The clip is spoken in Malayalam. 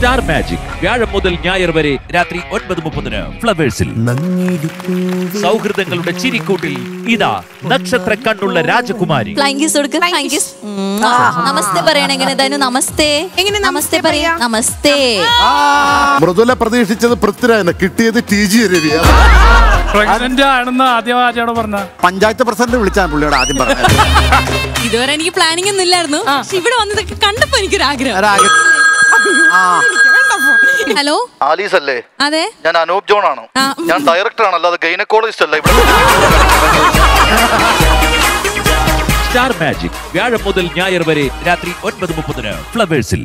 Star Magic, Vyazham Mudal Nyayar Vare, Ratri 9:30-ന് ഫ്ലവേഴ്സിൽ. സൗഹൃദങ്ങളുടെ ചിരിക്കൂട്ടിൽ ഇതാ നക്ഷത്ര കണ്ണുള്ള രാജകുമാരി. നമസ്തേ പറയണം, എങ്ങനെ നമസ്തേ, എങ്ങനെ നമസ്തേ പറയാ, നമസ്തേ. മൃദുല പ്രതീക്ഷിച്ചത് പൃഥ്വിരാജ്, കിട്ടിയത് ടി ജി രവിയാണ്. പഞ്ചായത്ത് പ്രസിഡന്റ് വിളിച്ചാൽ പുള്ളിയോട് ആദ്യം പറഞ്ഞു. ഇതുവരെ എനിക്ക് പ്ലാനിംഗ് ഒന്നും ഇല്ലായിരുന്നു, പക്ഷെ ഇവിടെ വന്നതൊക്കെ കണ്ടപ്പോ എനിക്കൊരു ആഗ്രഹം. ഹലോ ആലീസ് അല്ലേ? അതെ, ഞാൻ അനൂപ് ജോൺ ആണ്. ഞാൻ ഡയറക്ടർ ആണ്, അല്ലാതെ ഗൈനക്കോളജിസ്റ്റ് അല്ല. സ്റ്റാർ മാജിക് വ്യാഴം മുതൽ ഞായർ വരെ രാത്രി 9:30-ന് ഫ്ലവേഴ്സിൽ.